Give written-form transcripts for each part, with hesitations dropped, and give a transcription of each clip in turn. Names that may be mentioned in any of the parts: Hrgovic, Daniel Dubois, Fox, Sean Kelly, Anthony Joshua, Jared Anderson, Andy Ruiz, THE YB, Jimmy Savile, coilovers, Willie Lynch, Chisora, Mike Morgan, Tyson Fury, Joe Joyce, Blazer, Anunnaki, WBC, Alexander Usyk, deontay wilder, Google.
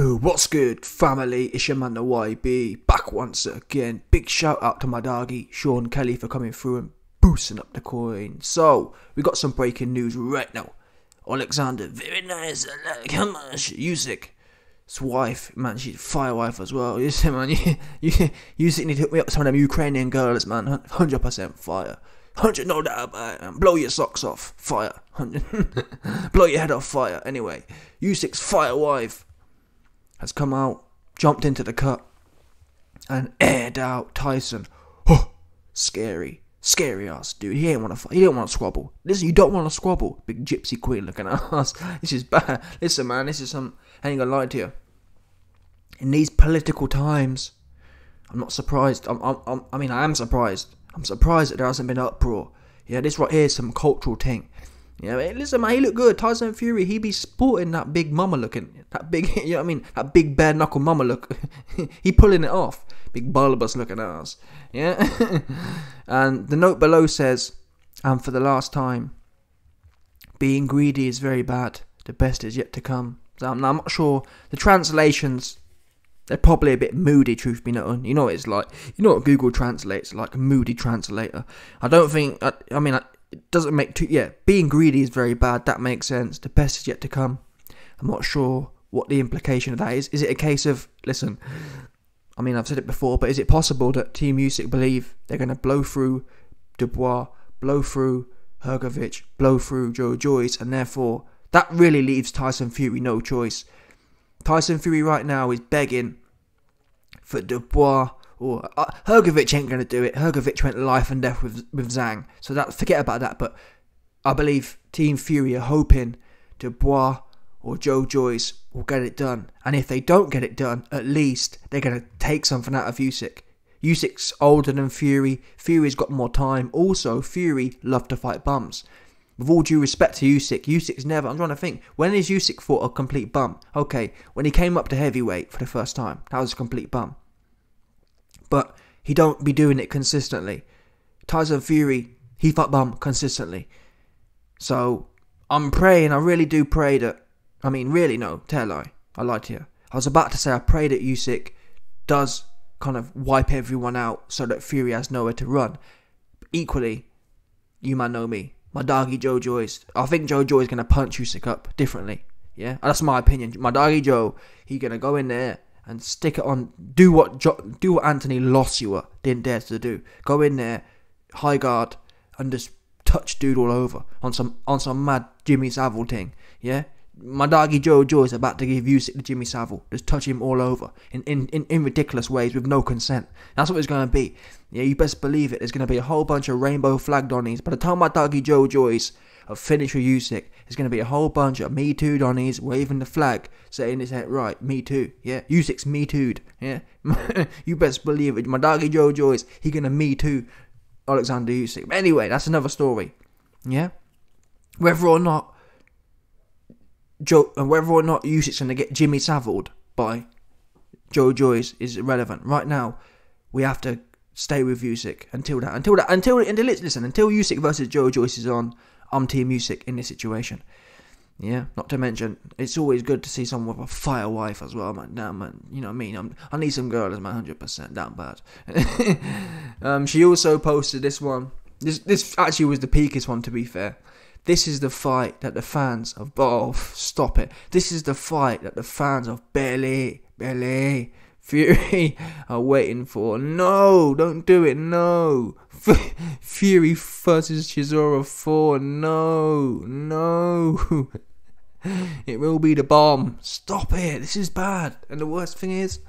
Ooh, what's good family, it's your man the YB back once again. Big shout out to my doggy Sean Kelly for coming through and boosting up the coin. So we got some breaking news right now. Alexander, very nice, Usyk, his wife, man, she's a fire wife as well. You see, man, Usyk need to hook me up with some of them Ukrainian girls, man. 100% fire, 100, no doubt about it, man. Blow your socks off, fire, 100, blow your head off, fire. Anyway, Usyk's fire wife has come out, jumped into the cut, and aired out Tyson. Oh, scary, scary ass dude. He ain't want to fight. He don't want to squabble. Listen, you don't want to squabble, big gypsy queen looking ass. This is bad. Listen, man, this is some. I ain't gonna lie to you. In these political times, I'm not surprised. I mean, I am surprised. I'm surprised that there hasn't been an uproar. Yeah, this right here is some cultural thing. Yeah, man, listen, man, he look good. Tyson Fury, he be sporting that big mama looking, that big, you know what I mean, that big bare knuckle mama look. He pulling it off, big bulbous looking ass. Yeah, and the note below says, and for the last time, being greedy is very bad. The best is yet to come. So I'm not sure the translations. They're probably a bit moody, truth be known. You know what it's like. You know what Google translates like, a moody translator. I don't think. I mean, it doesn't make too, yeah, being greedy is very bad, that makes sense, the best is yet to come. I'm not sure what the implication of that is. Is it a case of, listen, I mean, I've said it before, but is it possible that Team Usyk believe they're going to blow through Dubois, blow through Hrgovic, blow through Joe Joyce, and therefore that really leaves Tyson Fury no choice. Tyson Fury right now is begging for Dubois. Or Hrgovic ain't going to do it. Hrgovic went life and death with Zhang. So that, forget about that. But I believe Team Fury are hoping Dubois or Joe Joyce will get it done. And if they don't get it done, at least they're going to take something out of Usyk. Usyk's older than Fury. Fury's got more time. Also, Fury loved to fight bums. With all due respect to Usyk, Usyk's never, I'm trying to think, when is Usyk fought a complete bum? Okay, when he came up to heavyweight for the first time, that was a complete bum. But he don't be doing it consistently. Tyson Fury, he fuck bum consistently. So I'm praying, I really do pray that, I mean really no, tell I lied to you. I was about to say I pray that Usyk does kind of wipe everyone out so that Fury has nowhere to run. But equally, you man know me, my doggy Joe Joyce, I think Joe Joyce is going to punch Usyk up differently. Yeah, that's my opinion. My doggy Joe, he going to go in there and stick it on. Do what Anthony Joshua didn't dare to do. Go in there, high guard, and just touch dude all over on some mad Jimmy Savile thing. Yeah, my doggy Joe Joyce about to give Usyk to Jimmy Savile. Just touch him all over in ridiculous ways with no consent. That's what it's gonna be. Yeah, you best believe it. There's gonna be a whole bunch of rainbow flag donnies. By the time my doggy Joe Joyce have finished with Usyk, there's going to be a whole bunch of Me Too Donnies waving the flag, saying this ain't right, Me Too, yeah, Usyk's Me Too'd, yeah, you best believe it, my doggy Joe Joyce, he going to Me Too Alexander Usyk. But anyway, that's another story, yeah, whether or not Usyk's going to get Jimmy Saviled by Joe Joyce is irrelevant. Right now, we have to stay with Usyk until Usyk versus Joe Joyce is on. I'm Team Usyk in this situation. Yeah, not to mention, it's always good to see someone with a fire wife as well, man. Damn, man, you know what I mean? I need some girls, man, 100%, damn bad. She also posted this one. This actually was the peakest one, to be fair. This is the fight that the fans of... Oh, stop it. This is the fight that the fans of Billy Fury are waiting for. No, don't do it, no. Fury versus Chisora 4, no. It will be the bomb. Stop it, this is bad. And the worst thing is,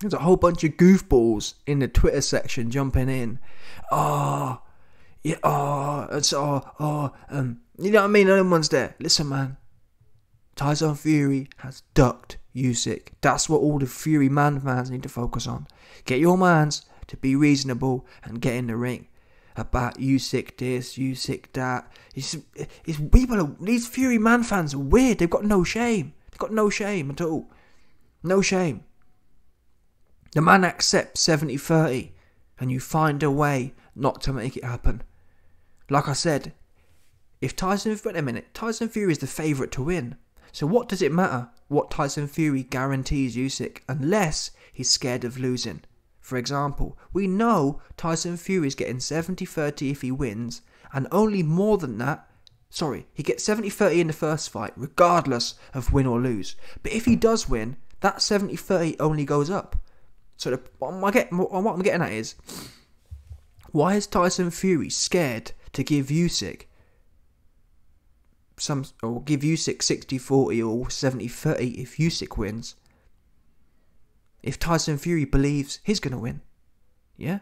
there's a whole bunch of goofballs in the Twitter section jumping in. You know what I mean? No one's there. Listen, man, Tyson Fury has ducked Usyk. That's what all the Fury man fans need to focus on. Get your mans to be reasonable and get in the ring about Usyk this, Usyk that. It's people are, these Fury man fans are weird. They've got no shame. They've got no shame at all. No shame. The man accepts 70-30 and you find a way not to make it happen. Like I said, Tyson Fury is the favourite to win. So what does it matter what Tyson Fury guarantees Usyk unless he's scared of losing? For example, we know Tyson Fury is getting 70-30 if he wins, and only more than that, he gets 70-30 in the first fight, regardless of win or lose. But if he does win, that 70-30 only goes up. So what I'm getting at is, why is Tyson Fury scared to give Usyk some, or give Usyk 60-40 or 70-30 if Usyk wins, if Tyson Fury believes he's going to win? Yeah?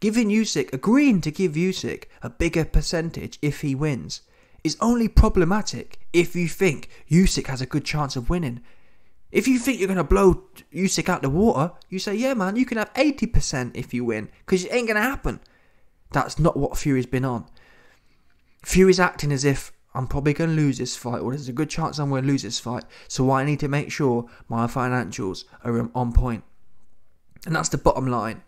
Giving Usyk, agreeing to give Usyk a bigger percentage if he wins is only problematic if you think Usyk has a good chance of winning. If you think you're going to blow Usyk out the water, you say, yeah man, you can have 80% if you win, because it ain't going to happen. That's not what Fury's been on. Fury's acting as if, I'm probably going to lose this fight, or there's a good chance I'm going to lose this fight, so I need to make sure my financials are on point. And that's the bottom line,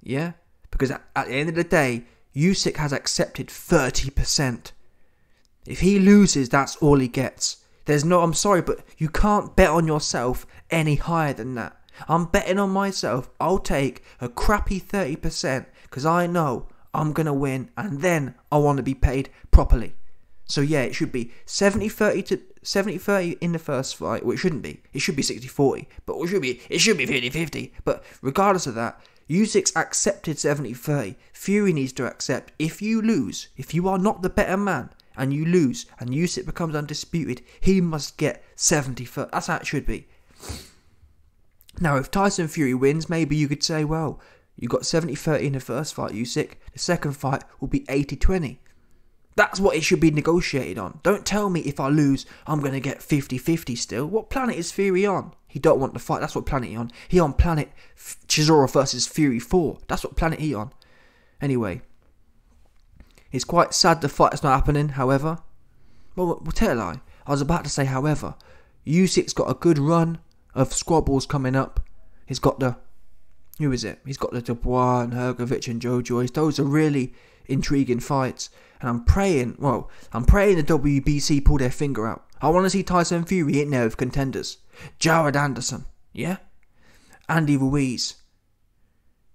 yeah? Because at the end of the day, Usyk has accepted 30%. If he loses, that's all he gets. There's no, I'm sorry, but you can't bet on yourself any higher than that. I'm betting on myself. I'll take a crappy 30% because I know I'm going to win, and then I want to be paid properly. So yeah, it should be 70-30 in the first fight. Well, it shouldn't be. It should be 60-40, but it should be 50-50. But regardless of that, Usyk's accepted 70-30. Fury needs to accept, if you lose, if you are not the better man, and you lose, and Usyk becomes undisputed, he must get 70-30. That's how it should be. Now, if Tyson Fury wins, maybe you could say, well, you got 70-30 in the first fight, Usyk. The second fight will be 80-20. That's what it should be negotiated on. Don't tell me if I lose, I'm going to get 50-50 still. What planet is Fury on? He don't want to fight. That's what planet he on. He on planet Chisora versus Fury 4. That's what planet he on. Anyway, it's quite sad the fight's not happening, however. Well, we'll tell a lie. I was about to say, however, Usyk's got a good run of squabbles coming up. He's got the... Who is it? He's got the Dubois and Hrgovic and Joe Joyce. Those are really intriguing fights. And I'm praying the WBC pull their finger out. I want to see Tyson Fury in there with contenders. Jared Anderson, yeah? Andy Ruiz.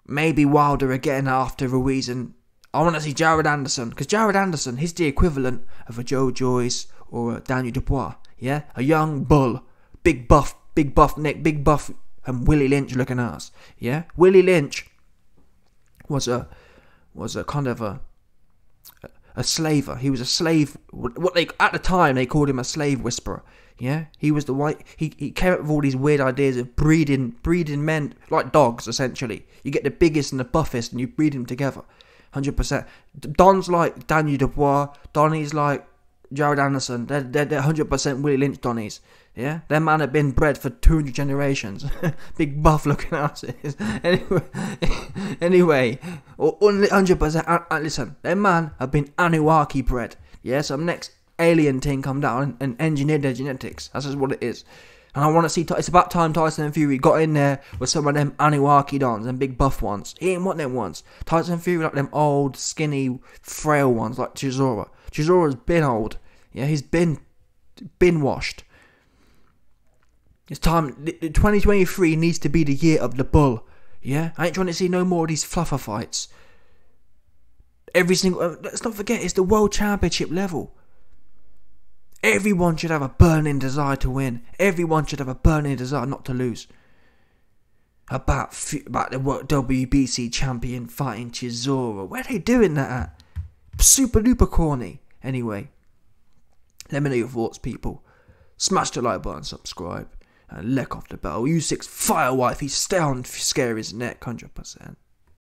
Maybe Wilder again after Ruiz, and I want to see Jared Anderson, because Jared Anderson, he's the equivalent of a Joe Joyce or a Daniel Dubois, yeah? A young bull, big buff neck, and Willie Lynch looking ass, yeah? Willie Lynch was a kind of a slaver. He was a slave. What they at the time they called him a slave whisperer. Yeah, he was the white. He came up with all these weird ideas of breeding men like dogs. Essentially, you get the biggest and the buffest, and you breed them together. 100%. Don's like Daniel Dubois. Donnie's like Jared Anderson. They're 100% Willie Lynch Donnies. Yeah, their man had been bred for 200 generations. Big buff looking asses. Anyway, 100%. Listen, their man had been Anunnaki bred. Yeah, some next alien thing come down and engineered their genetics. That's just what it is. And I want to see, it's about time Tyson Fury got in there with some of them Anunnaki dons and big buff ones. He ain't want them ones. Tyson Fury like them old, skinny, frail ones like Chisora. Chisora's been old. Yeah, he's been washed. It's time, 2023 needs to be the year of the bull, yeah? I ain't trying to see no more of these fluffer fights. Every single, let's not forget, it's the world championship level. Everyone should have a burning desire to win. Everyone should have a burning desire not to lose. About the WBC champion fighting Chisora. Where are they doing that at? Super duper corny. Anyway, let me know your thoughts, people. Smash the like button, subscribe. And lick off the bell. Usyk's firewife. He's stay on scare his neck. 100%.